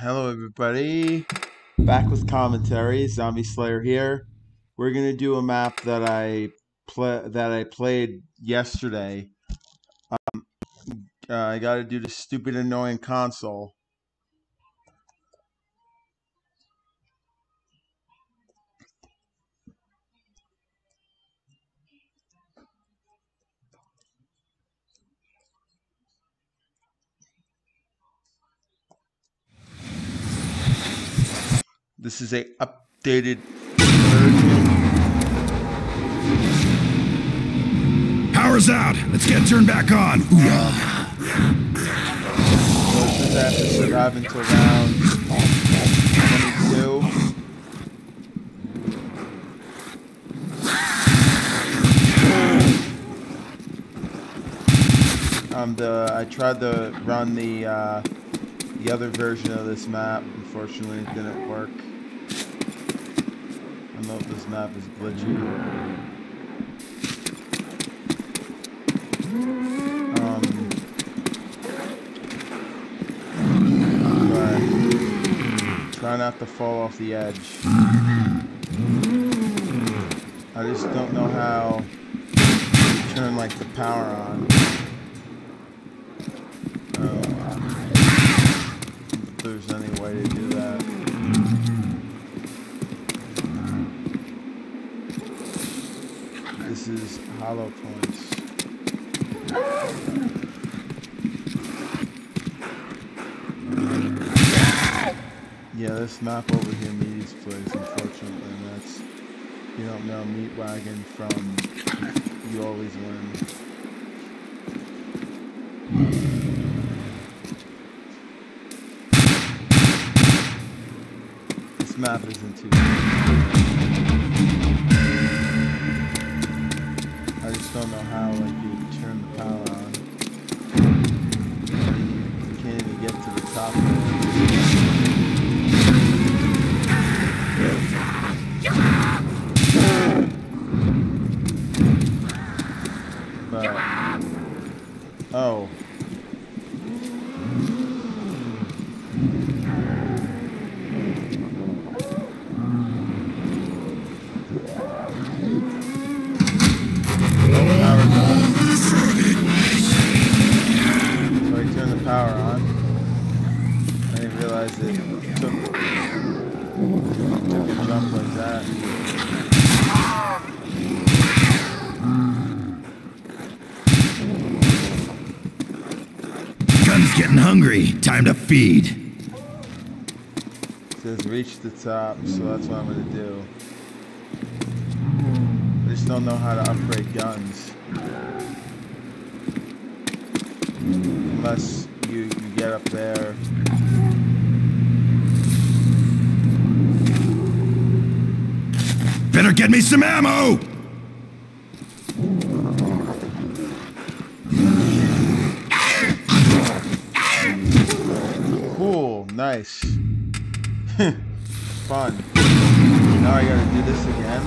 Hello everybody, back with commentary. Zombie Slayer here. We're gonna do a map that I played yesterday. I gotta do the stupid annoying console. This is a updated version. Power's out. Let's get turned back on. This is after surviving to round 22. I tried to run the other version of this map. Unfortunately, it didn't work. I don't know if this map is glitchy. Try not to fall off the edge. I just don't know how to turn like the power on. If there's any way to do that. This is hollow points. Yeah, this map over here, Meaty's place, unfortunately, and that's, you don't know, Meat Wagon from You Always Win. This map isn't too bad. I just don't know how, like, you turn the power on. You can't even get to the top of it. But, oh. Time to feed. It says reach the top, so that's what I'm gonna do. I just don't know how to upgrade guns. Unless you get up there. Better get me some ammo! Nice. Fun. Now I gotta do this again.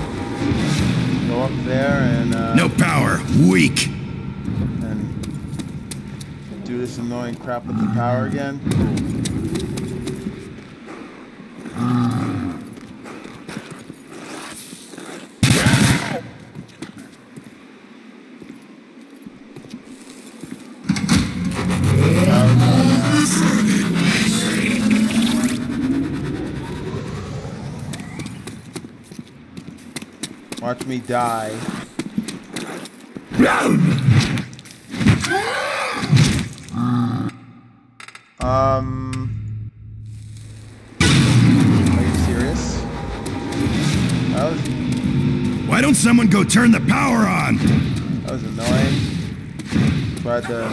Go up there and no power. Weak. And do this annoying crap with the power again. Watch me die. Are you serious? Why don't someone go turn the power on? That was annoying. Tried to...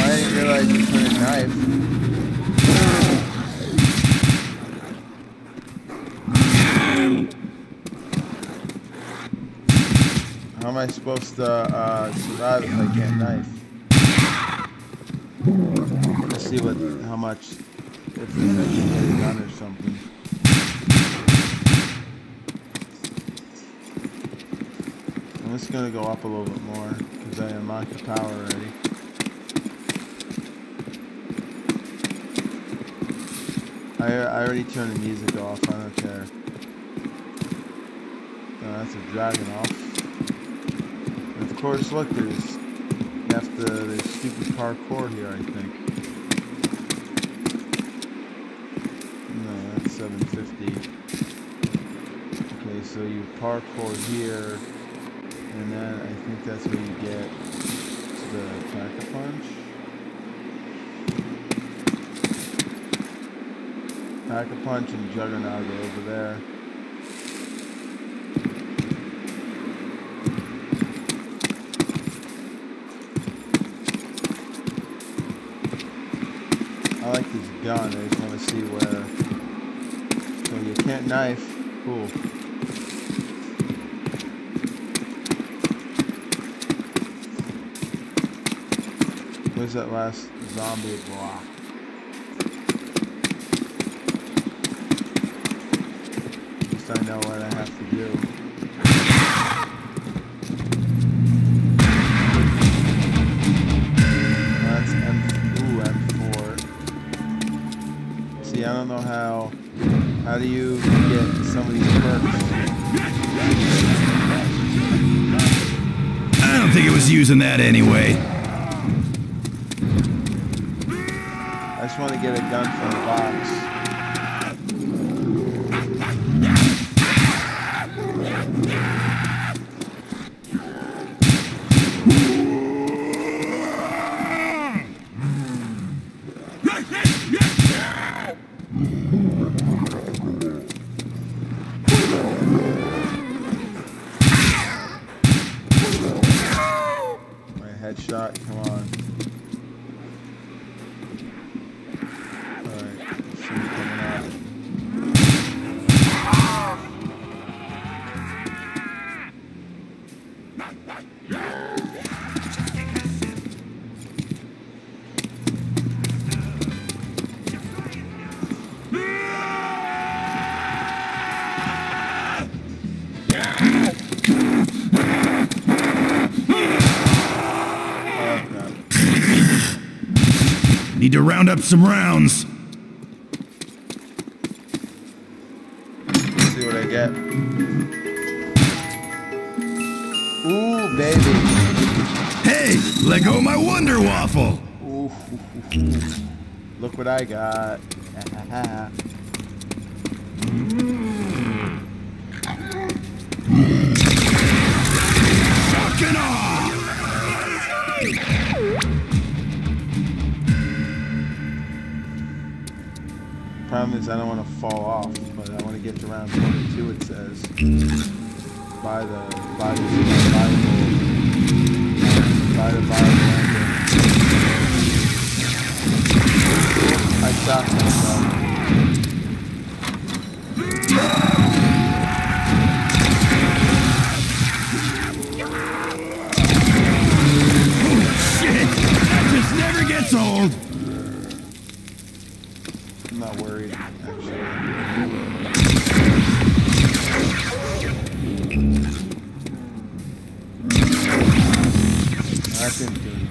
I didn't realize you put a knife. How am I supposed to survive if I get a knife? Let's see how much, if I can get a gun or something. And it's gonna go up a little bit more because I unlocked the power already. I already turned the music off, I don't care. No, that's a dragon off. And of course, look, there's stupid parkour here, I think. No, that's 750. Okay, so you parkour here, and then I think that's where you get to the Pack-a-Punch. Pack-a-Punch and Juggernaut go over there. I like this gun, I just want to see where. So you can't knife. Cool. Where's that last zombie block? I know what I have to do. That's M4. See, I don't know how do you get some of these perks? I don't think it was using that anyway. I just want to get a gun from the box. Headshot, come on. Alright, let's see what's coming out. Need to round up some rounds. Let's see what I get. Ooh, baby. Hey, let go of my wonder waffle. Ooh, look what I got. Shocking off! Problem is I don't want to fall off, but I want to get to round 22, it says. By the Bible. I shot myself. Oh shit! That just never gets old! I'm not worried, actually. That didn't do anything.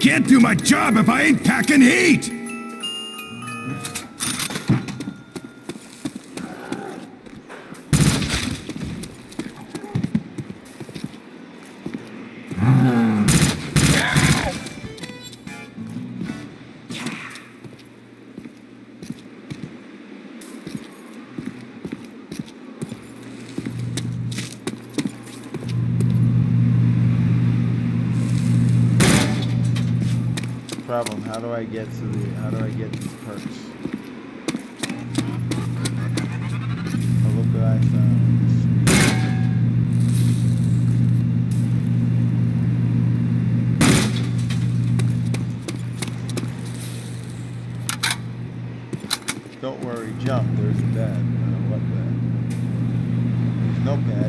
Can't do my job if I ain't packing heat! Problem. How do I get these perks? Oh, look what I found. Don't worry, jump. There's a bed. I don't know what bed. Okay.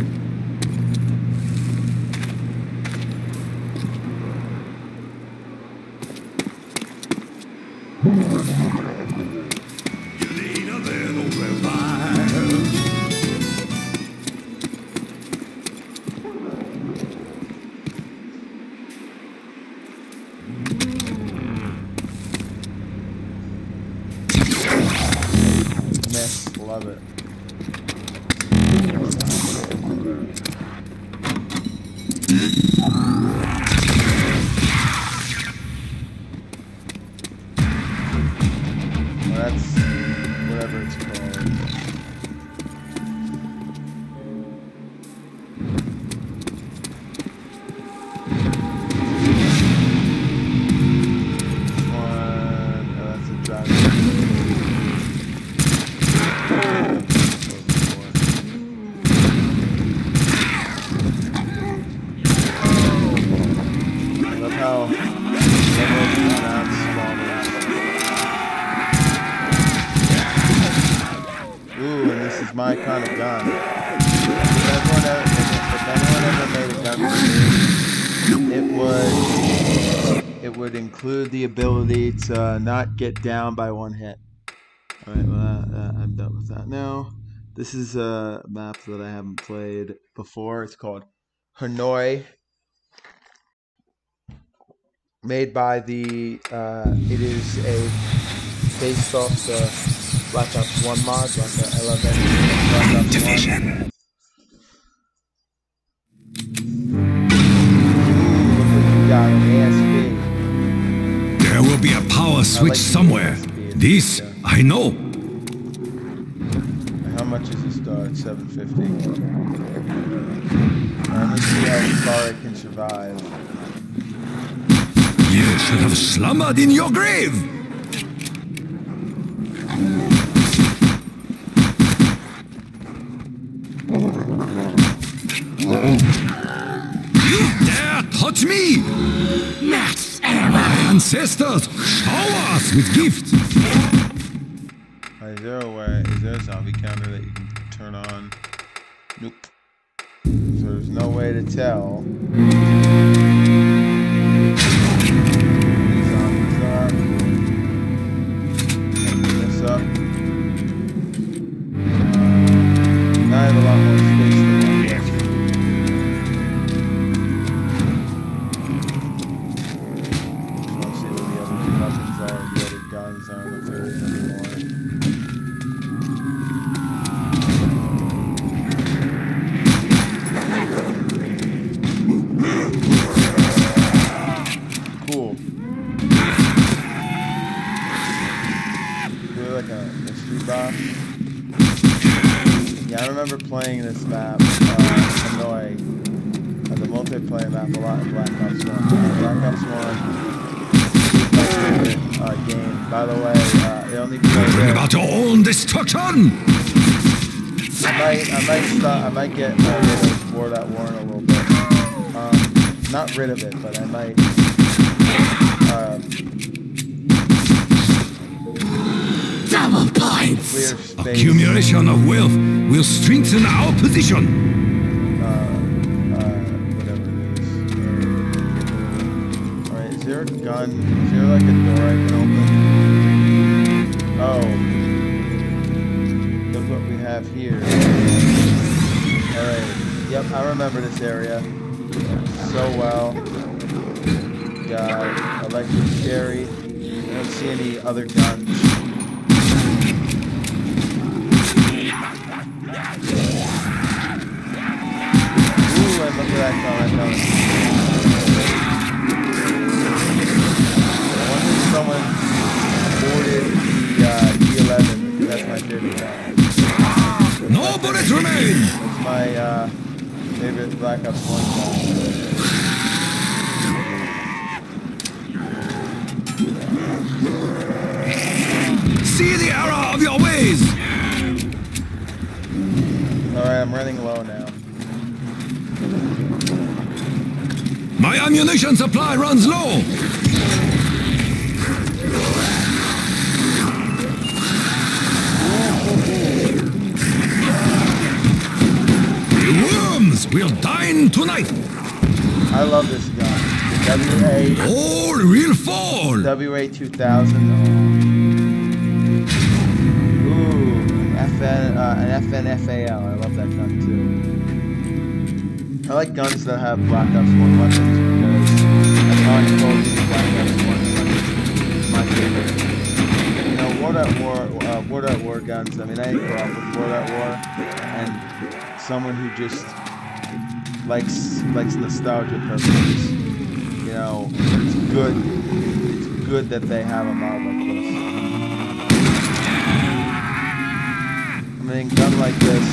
Include the ability to not get down by one hit. Alright, well, I'm done with that now. This is a map that I haven't played before. It's called Hanoi. Made by the... it is a... based off the Black Ops 1 mod, like the E11 Black Ops Division. 1. Be a power switch like somewhere. This, yeah. I know. How much is this dog? 750. Let's see how far it can survive. You should have slumbered in your grave. You dare touch me? Max! Ancestors, shower us with gifts! Is there a way? Is there a zombie counter that you can turn on? Nope. So there's no way to tell. Zombies up. Pick this up. I have a lot more. Playing this map, Hanoi, the multiplayer map a lot in Black Ops 1. Black Ops 1 is my favorite game. By the way, they only play it about your own destruction! I might get rid of World at War in a little bit. Not rid of it, but I might double points! Accumulation of wealth will strengthen our position! Whatever it is. Alright, is there a gun? Is there like a door I can open? Oh. Look what we have here. Alright. Yep, I remember this area so well. Got electric cherry. I don't see any other guns. I wonder if someone boarded the E11. That's my favorite gun. No bullets remain! That's my favorite Black Ops 1 gun. See the error of your ways! Alright, I'm running low now. My ammunition supply runs low! You Americans will dine tonight. I love this gun. WA. All will fall. WA-2000. Ooh, an FN-FAL. I love that gun too. I like guns that have Black Ops 1 weapons because I've already told you Black Ops 1 weapons. My favorite. You know, World at War guns. I mean, I grew up with World at War, and someone who just likes nostalgia purposes. You know, it's good. It's good that they have a mod like this. I mean, gun like this,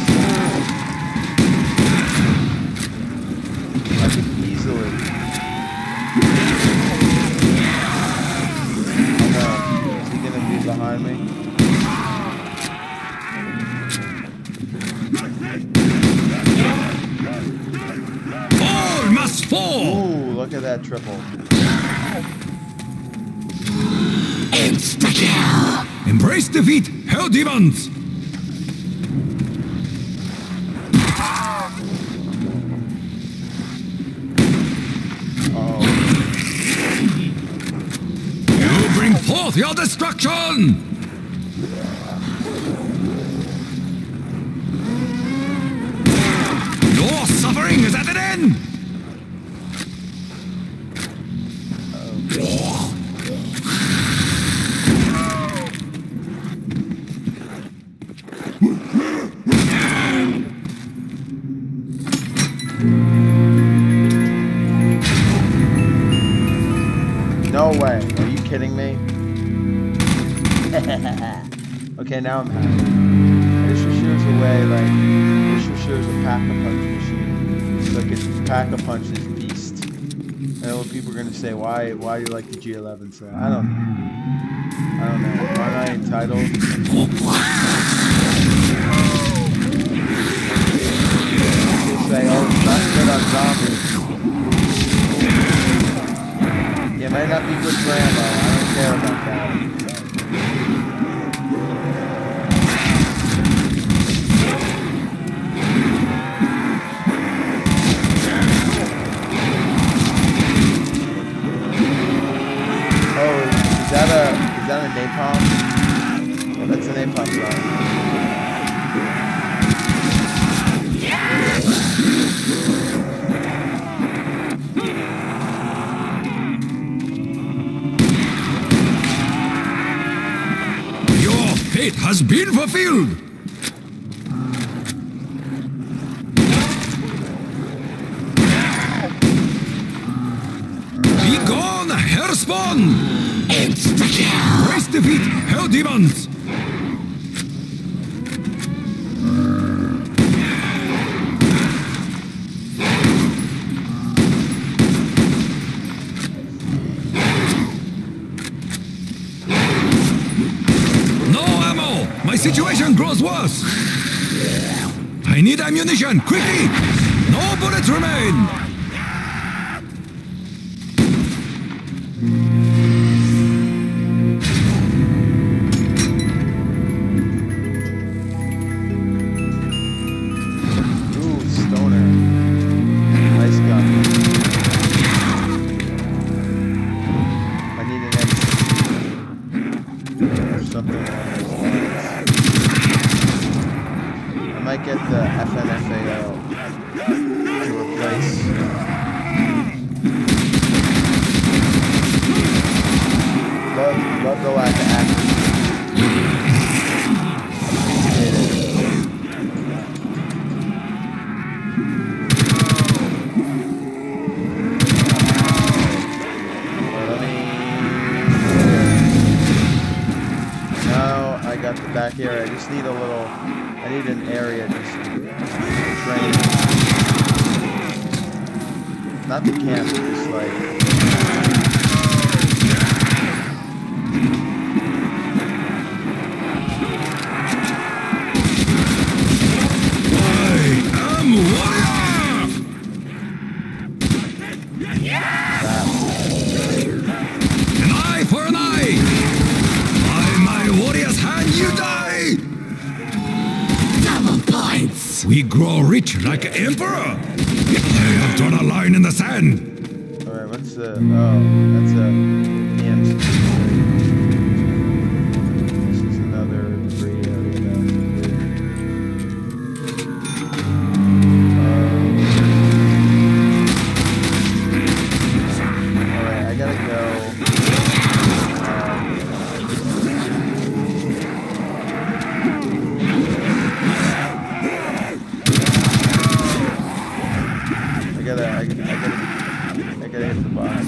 I could easily. Oh no, is he gonna be behind me? Ooh, look at that triple. Insta-kill! Embrace defeat, hell demons! Uh-oh. You bring forth your destruction! Your suffering is at an end! Okay, now I'm happy. This assures away, like, this assures a Pack-a-Punch machine. So I could Pack-a-Punch this beast. I know what people are going to say, why do you like the G11 so? I don't know. Aren't I entitled? People say, oh, it's not good on zombies. Yeah, it might not be good for ammo. I don't care about that. Is that a napalm? Well, that's a napalm gun. Yeah! Your fate has been fulfilled! Be gone, Hellspawn! Insta-kill! Race defeat, hell demons! No ammo! My situation grows worse! I need ammunition, quickly! No bullets remain! we grow rich like an emperor. We have drawn a line in the sand. All right, what's the? Oh, that's a ant. This is another debris area. All right, I gotta go. I gotta hit the boss,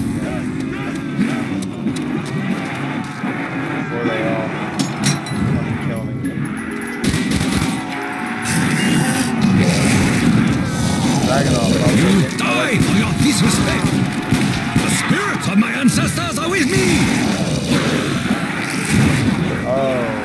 before they all fucking kill me. Juggernaut, you die for your disrespect! The spirits of my ancestors are with me! Oh.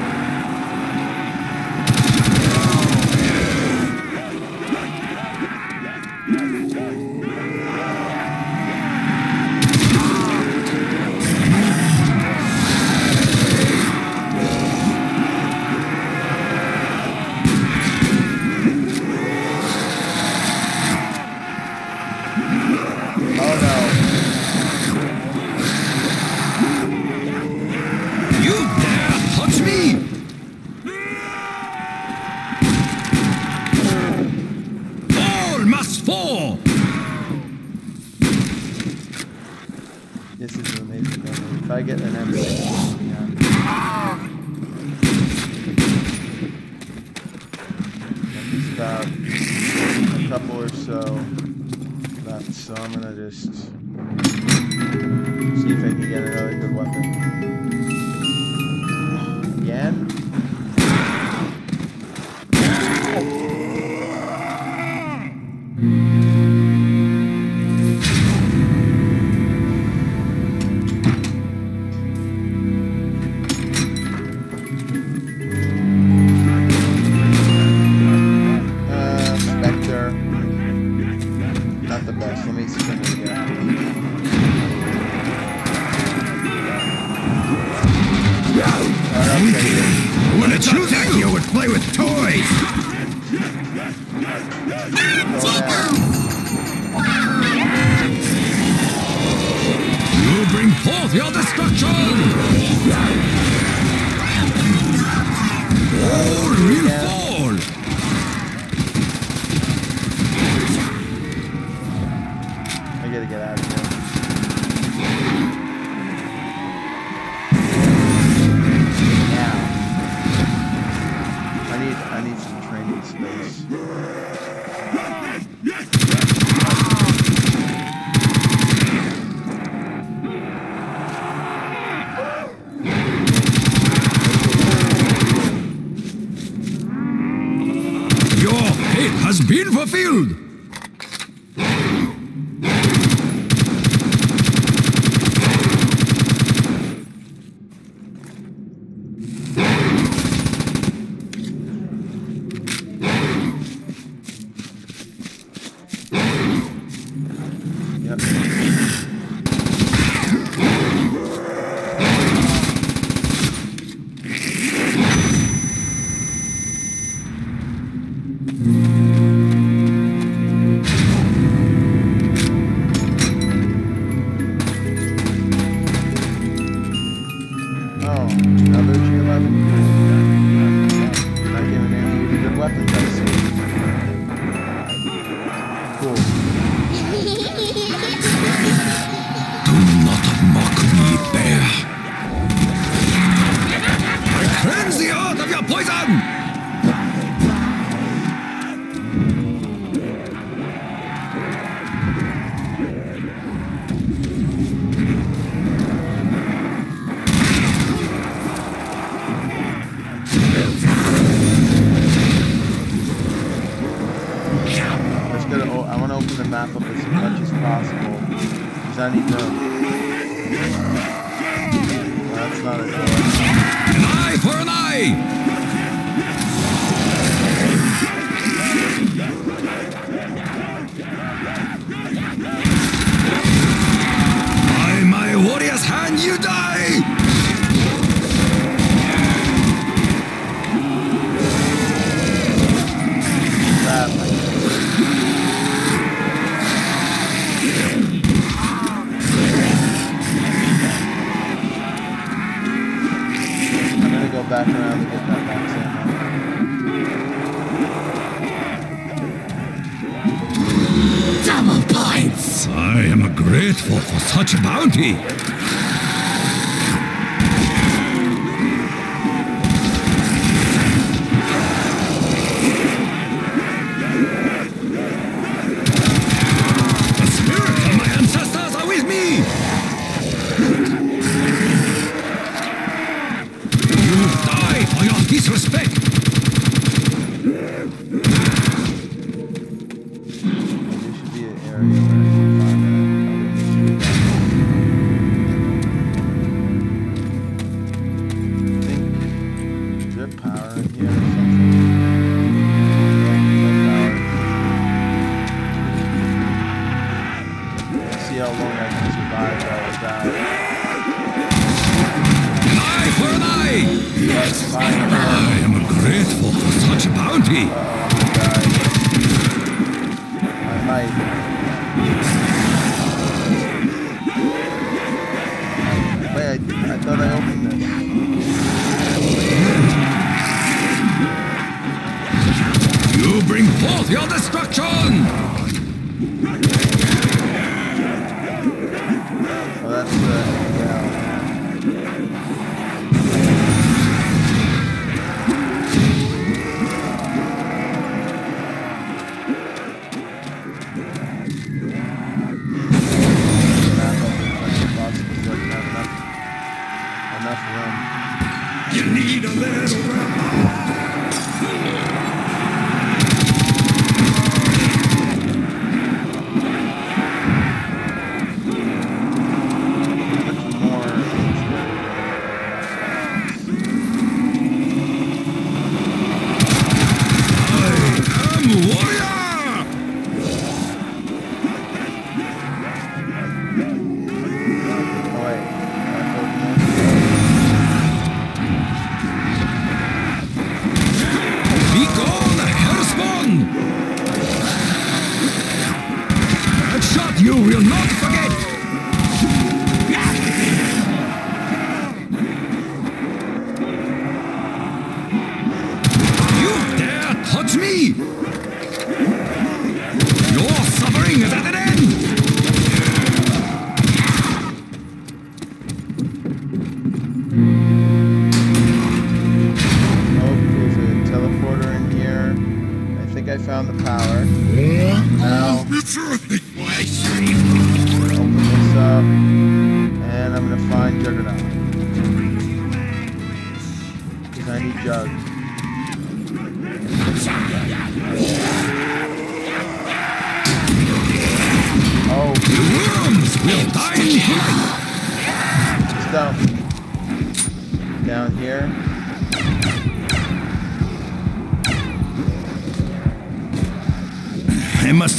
Yes, I am grateful for such a bounty.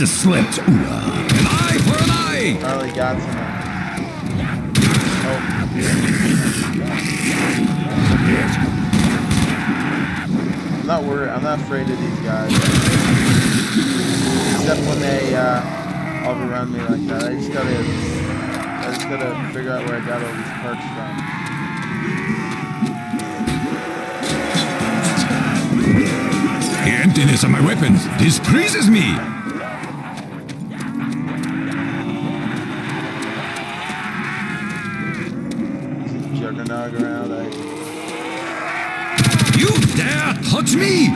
Slipped. An eye for an eye! Finally got some. Oh. I'm not worried. I'm not afraid of these guys. Except when they all around me like that. I just gotta figure out where I got all these perks from. The emptiness of my weapons displeases me! Touch me!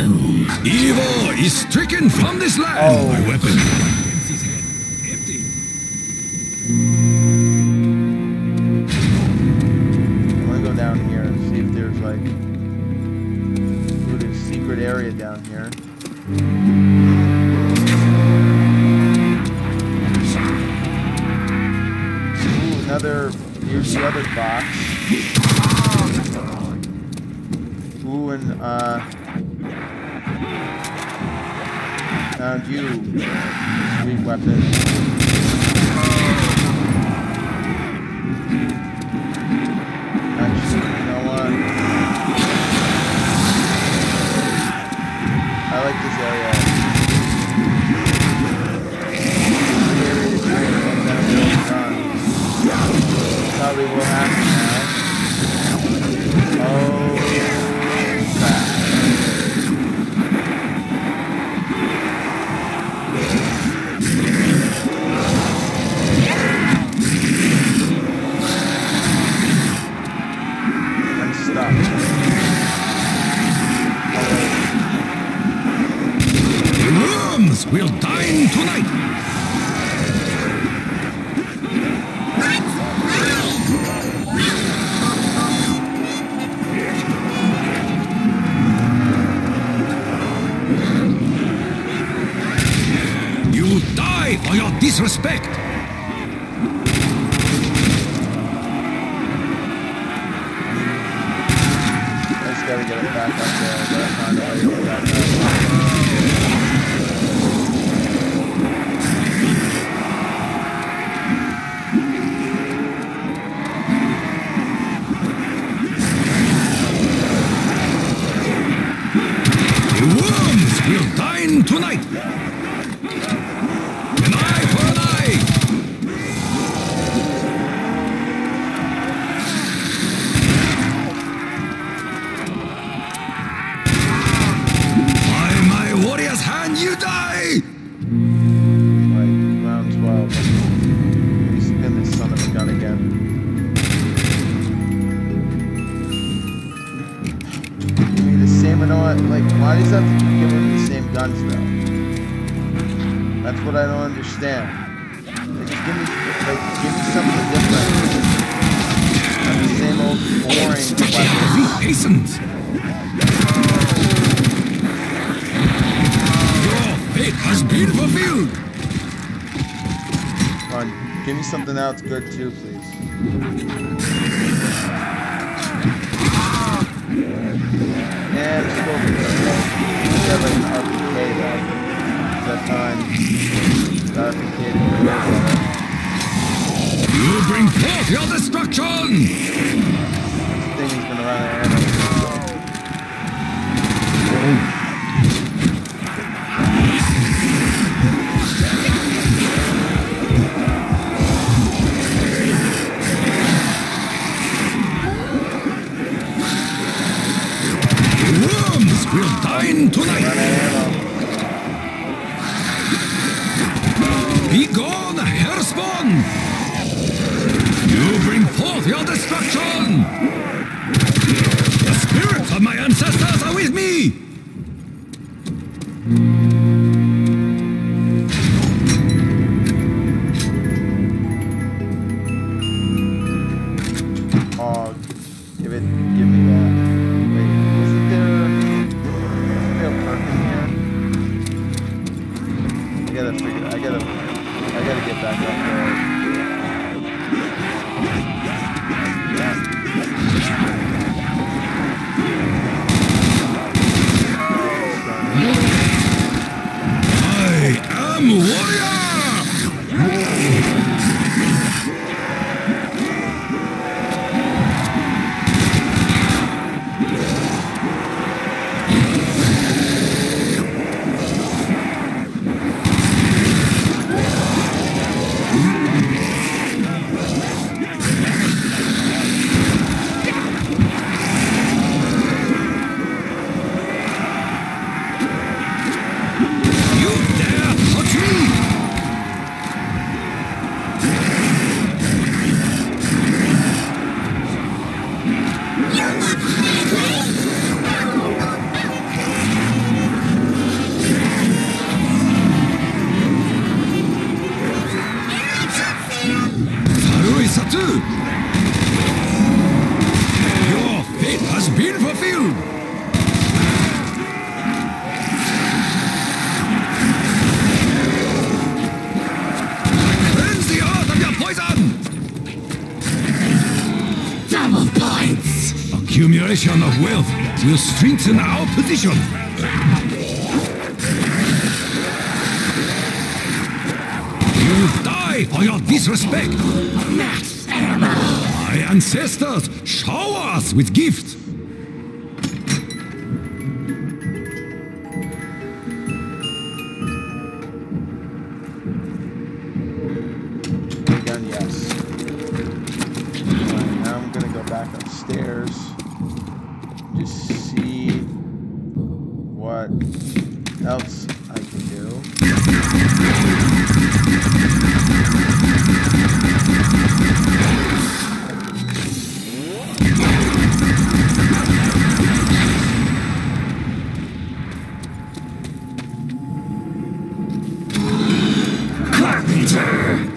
doom. Evil is stricken from this land. Oh. My weapon. Empty's head. Empty. I'm gonna go down here and see if there's like a secret area down here. Ooh, another. Here's the other box. Ooh, and found you, sweet weapon. Actually, you know what? I like this area. Probably will happen now. Oh, crap. I'm stuck. Oh. The rooms will dine tonight. For your disrespect! I just gotta get it back up there. I gotta find a way to get back up. The worms will dine tonight! Something else good too, please. Yeah, it's cool. We have an arcade though. That time, arcade. You bring forth your destruction. This thing is gonna run out of ammo. You dare touch me! field. Your fate has been fulfilled. Cleanse the earth of your poison. Double points. Accumulation of wealth will strengthen our position. You die for your disrespect! Max ammo! My ancestors shower us with gifts! Done, yes. Now I'm gonna go back upstairs. Just see what else I can do.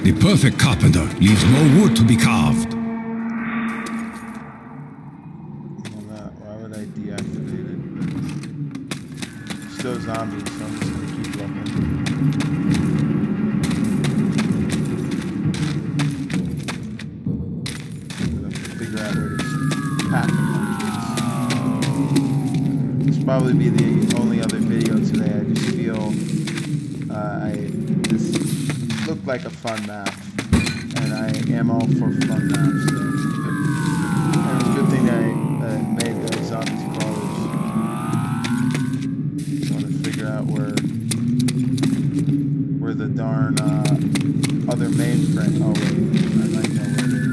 The perfect carpenter leaves no wood to be carved. Why would I deactivate it? Still zombies, so I'm just gonna keep looking. I'm gonna figure out where this pack-a-punch is. This probably be the only other video today. I just feel this looked like a fun map, and I am all for fun maps, so it was a good thing I made the zombies crawlers. Just want to figure out where the darn other mainframe, oh wait, I might know where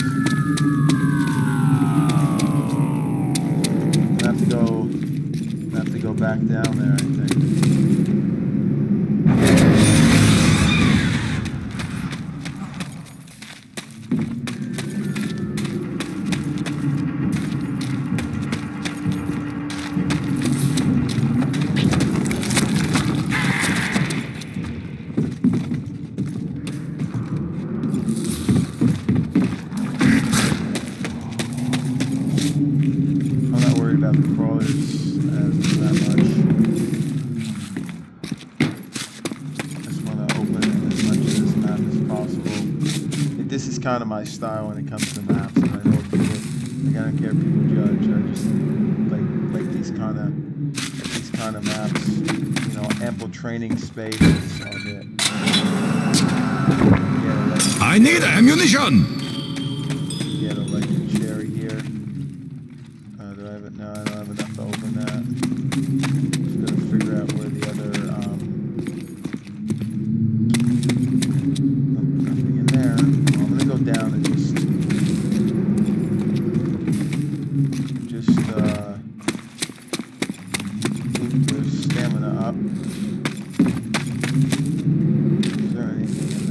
it is. I'm gonna have to go, back down there, I think. Kind of my style when it comes to maps, and I don't do it. Like, I don't care if people judge. I just like these kind of maps. You know, ample training space. That's all it. I need ammunition. Get an electric cherry here. Do I have it? No, I don't have enough to open that. Just gotta figure out where the other. Nothing in there. Down and just keep their stamina up. Is there anything in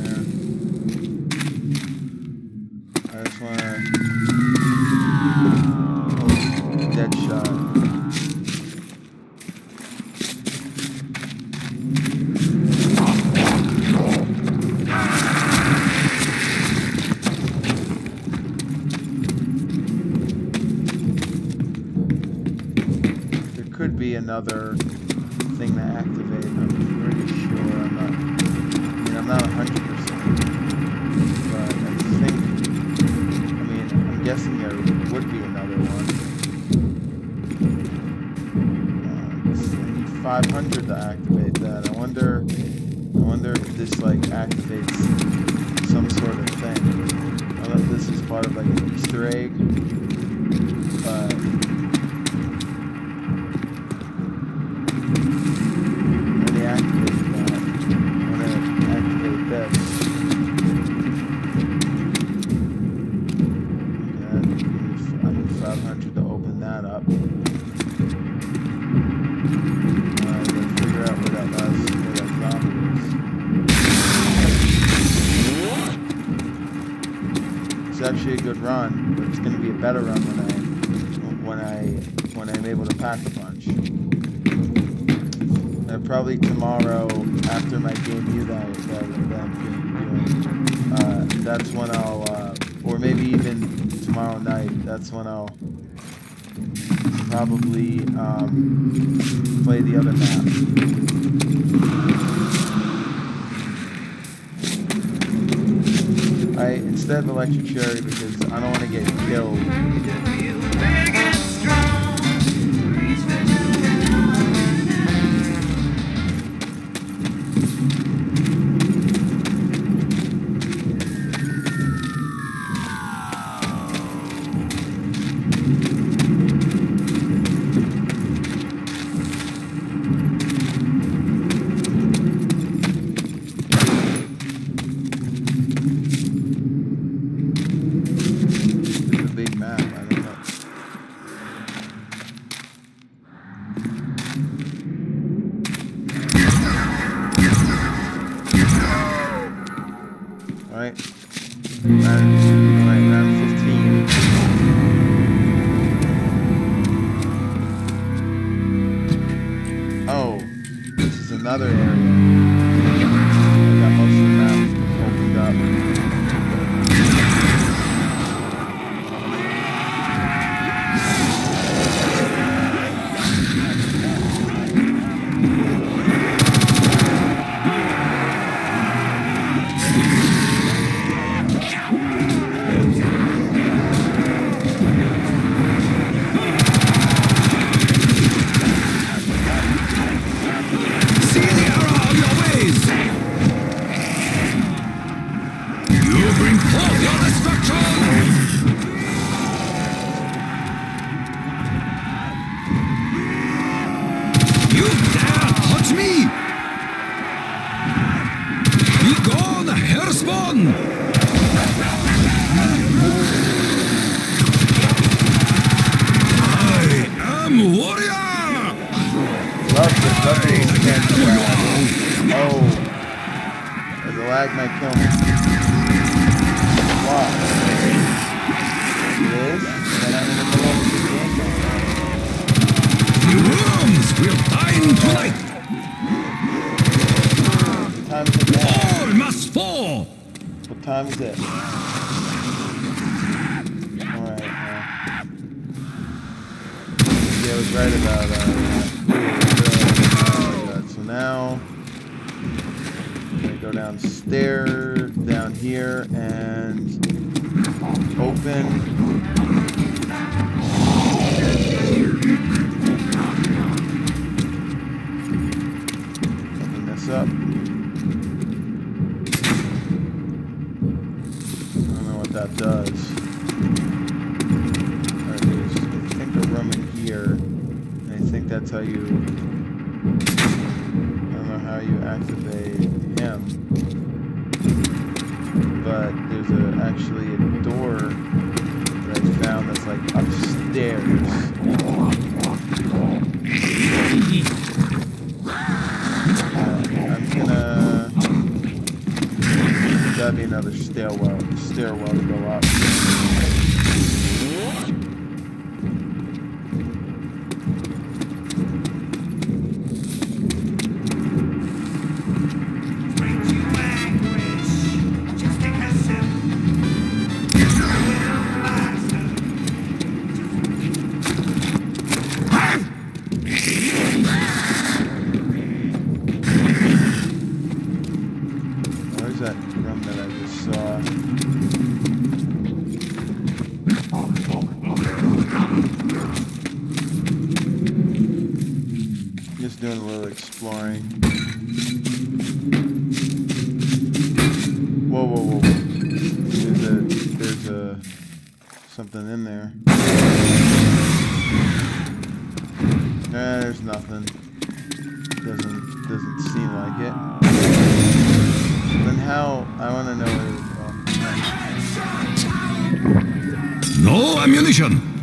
there? I just want to dead shot. Another thing to activate. I'm pretty sure I'm not 100%, but I'm guessing there would be another one. I need 500 to activate that. I wonder if this like activates some sort of thing. I don't know if this is part of like an Easter egg, but. Actually a good run, but it's going to be a better run when I'm able to pack a punch. Probably tomorrow after my game, that's when I'll or maybe even tomorrow night. That's when I'll probably play the other map. I instead of electric cherry because I don't want to get killed.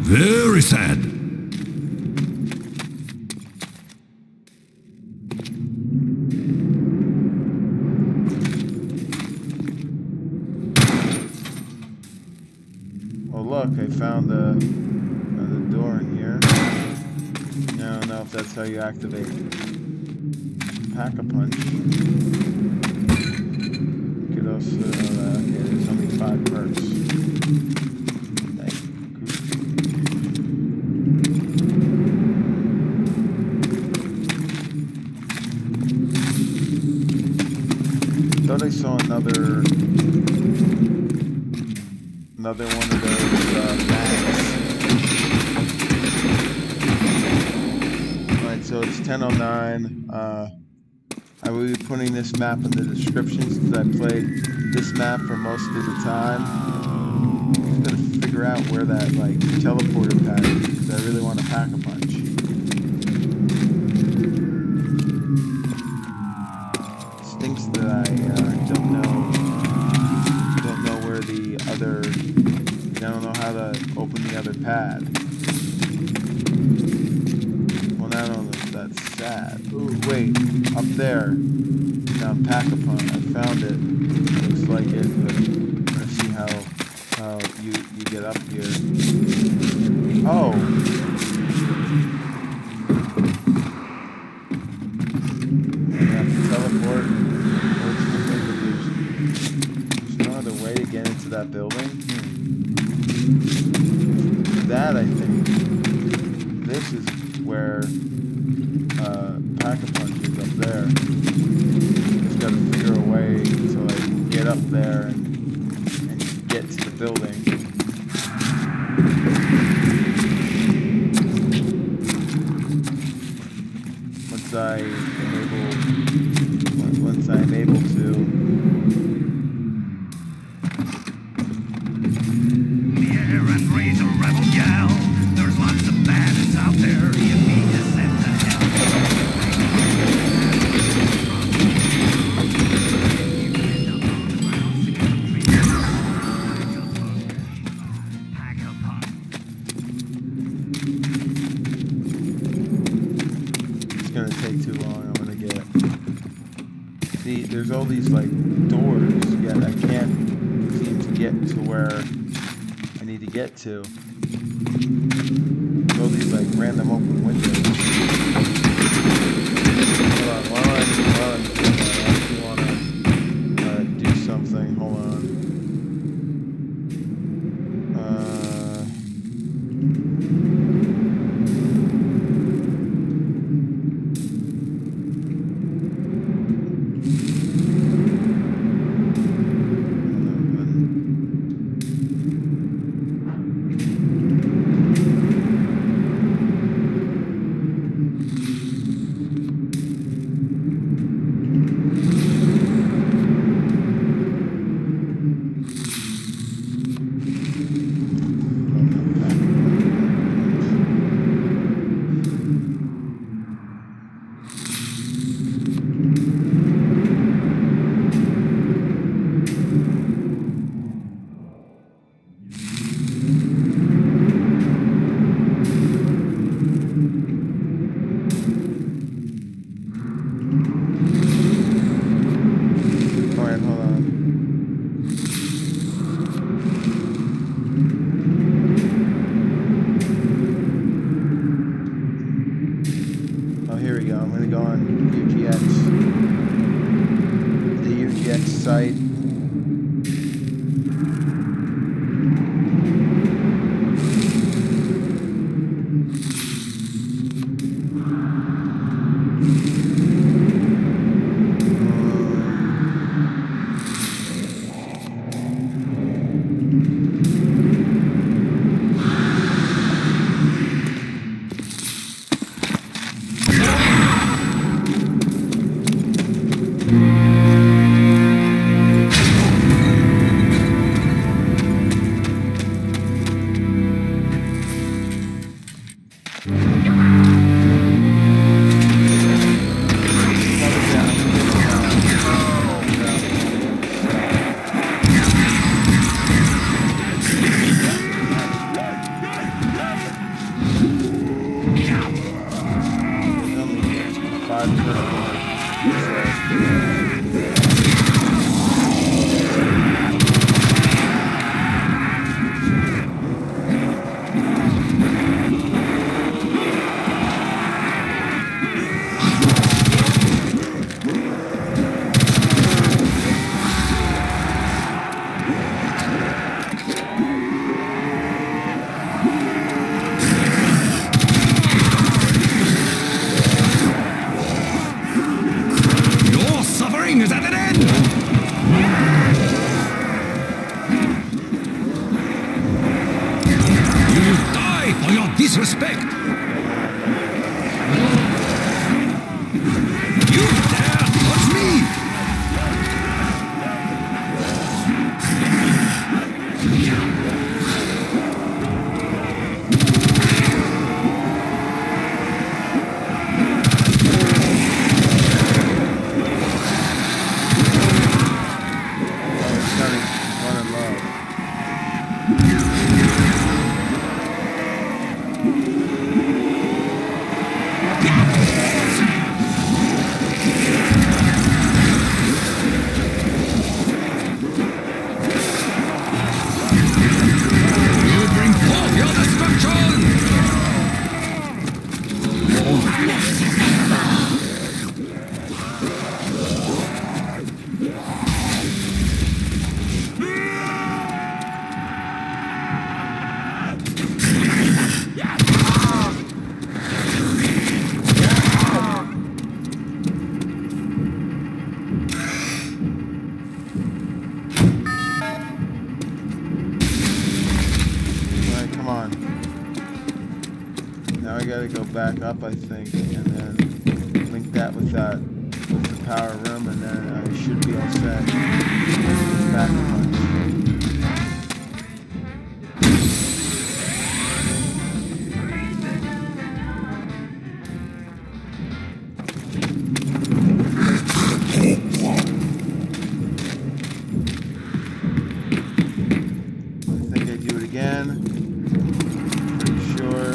Very sad. Oh look, I found another door in here. Now I don't know if that's how you activate Pack-a-Punch. You could also, okay, there's only 5 perks. thought I saw another one of those maps. Alright, so it's 10:09. I will be putting this map in the description since I played this map for most of the time. I'm gonna figure out where that like teleporter pack is because I really want to pack a punch. It stinks that I don't know where the other. I don't know how to open the other pad. Well, now I don't know if that's sad. Ooh, wait, up there. Down Pack-a-Punch. I found it. Looks like it, but I'm gonna see how you get up here. Oh! I have to teleport. There's no other way to get into that building. That, I think, this is where Pack-a-Punch is up there. Just gotta figure a way to like get up there and get to the building. Once I'm able to. There's all these like doors, yet I can't seem to get to where I need to get to. There's all these like random open windows. Hold on, I want to do something. Hold on. Suffering! ring is at an end! You will die for your disrespect! You dare touch me! Back up, I think, and then link that with the power room, and then I should be all set. Back punch. I think I do it again. Pretty sure.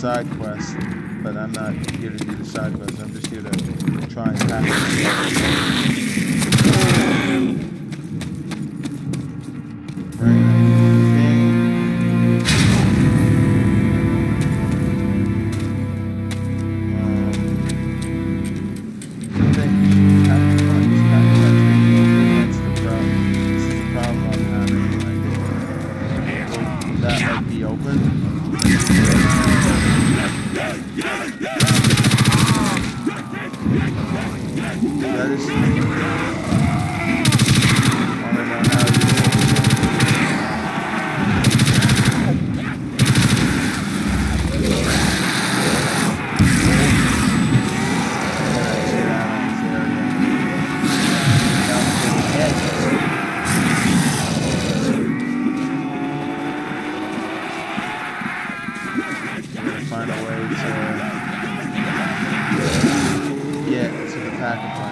Side quest, but I'm not here to do the side quest, I'm just here to try and pack it. Pack-a-Punch.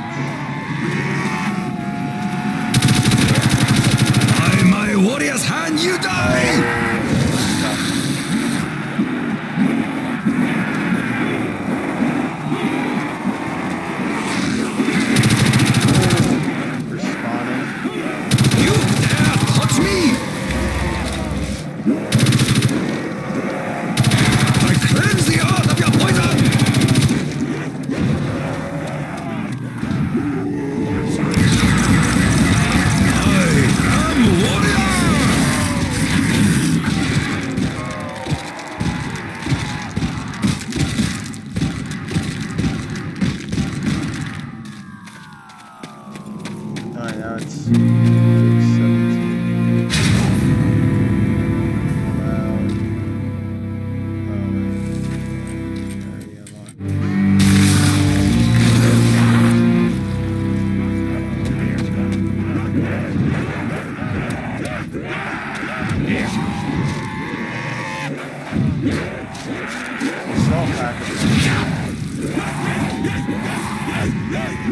That's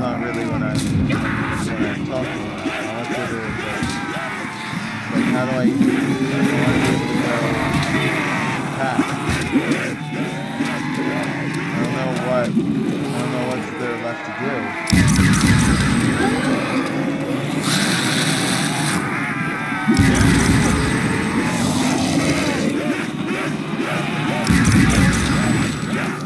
not really what I'm talking about. I'll have to do it, but like, how do I use I don't know what's there left to do. Jump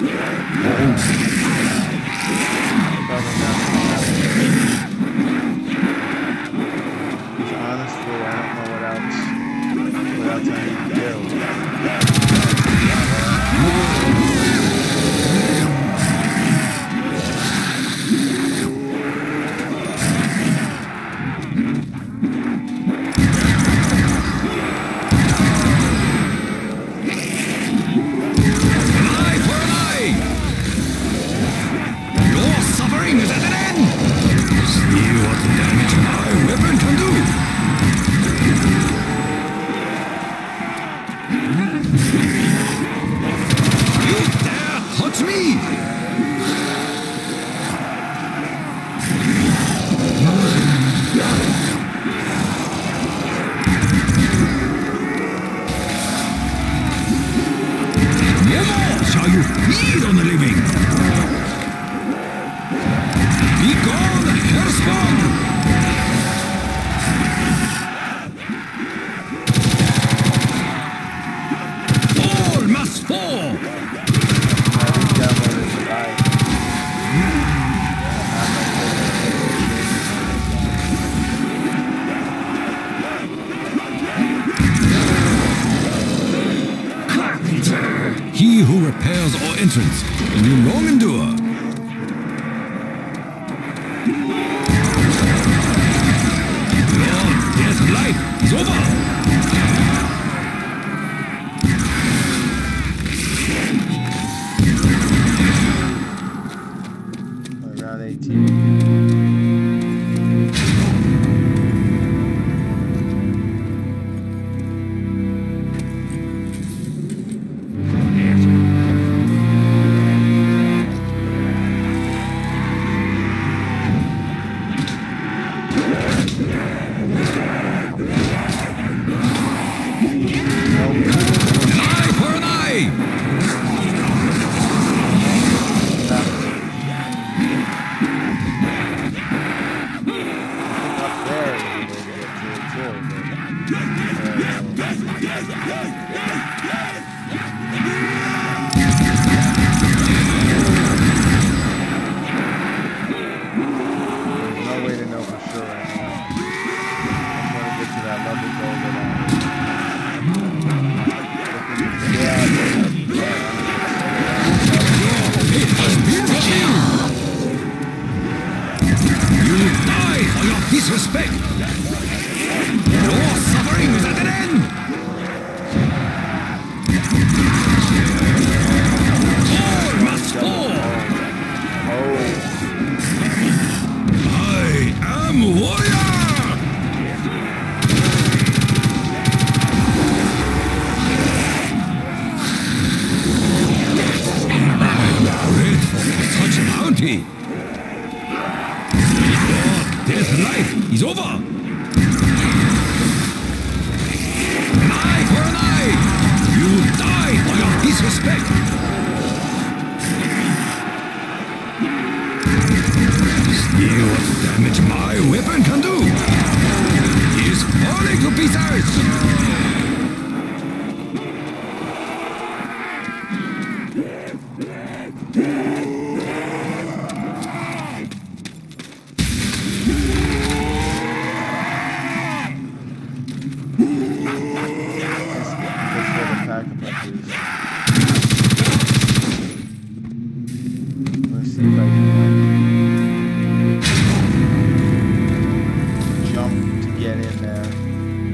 to get in there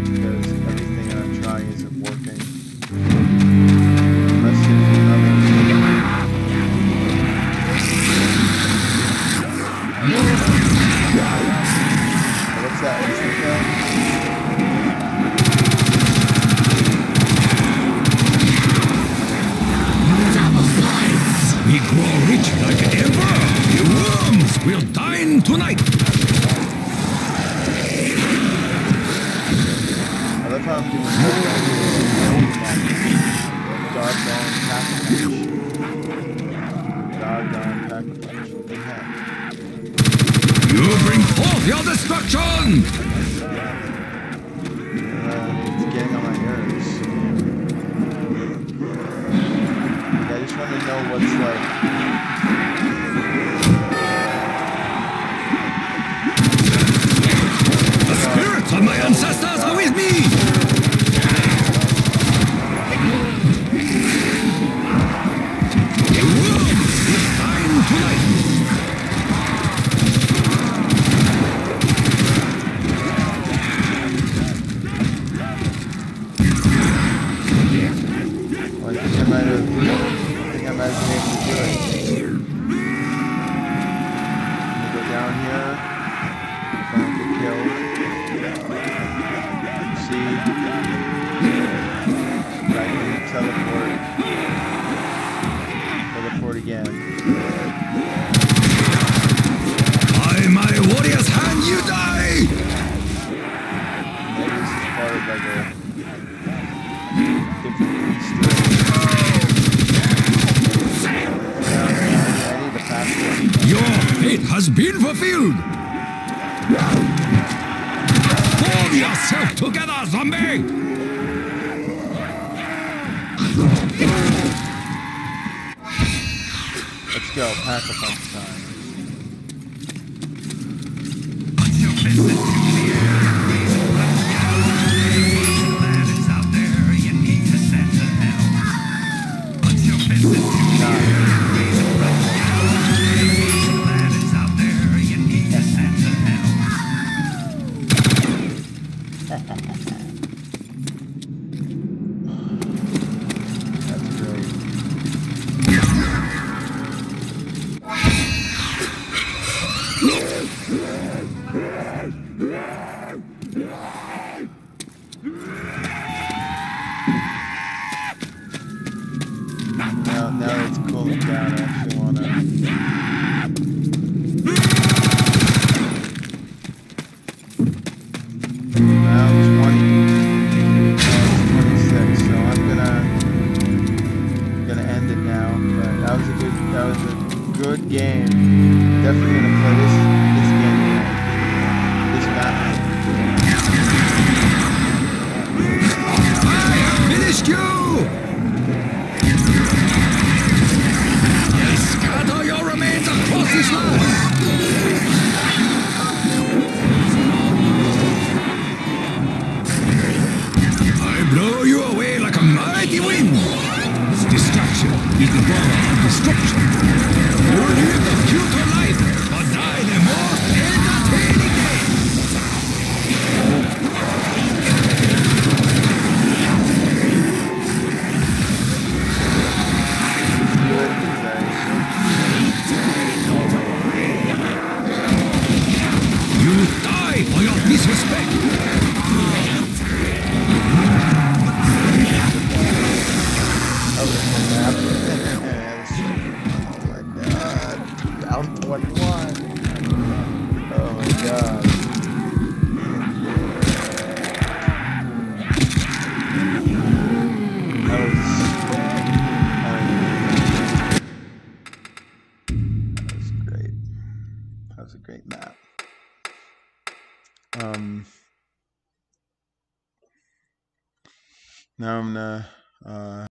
because everything on will bring forth your destruction! It's getting on my nerves. I just want to know what's like. The spirits of my ancestors are with me! Now I'm gonna